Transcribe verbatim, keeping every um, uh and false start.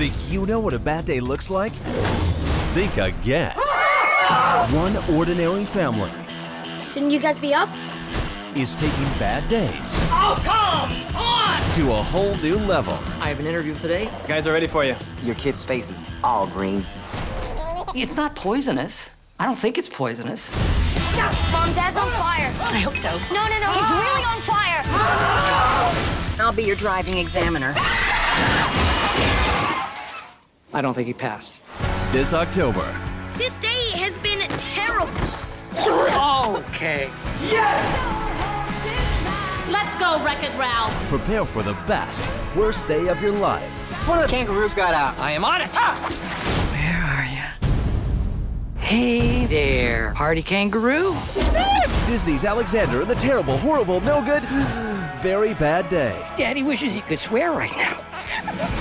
Think you know what a bad day looks like? Think again. One ordinary family. Shouldn't you guys be up? Is taking bad days. Oh, come on! To a whole new level. I have an interview today. The guys are ready for you. Your kid's face is all green. It's not poisonous. I don't think it's poisonous. Mom, Dad's on fire. I hope so. No, no, no, he's really on fire. I'll be your driving examiner. I don't think he passed. This October. This day has been terrible. Okay. Yes! Let's go, Wreck-It Ralph. Prepare for the best, worst day of your life. What a kangaroo's got out. I am on it. Ah! Hey there, party kangaroo. Disney's Alexander and the Terrible, Horrible, No Good, Very Bad Day. Daddy wishes he could swear right now.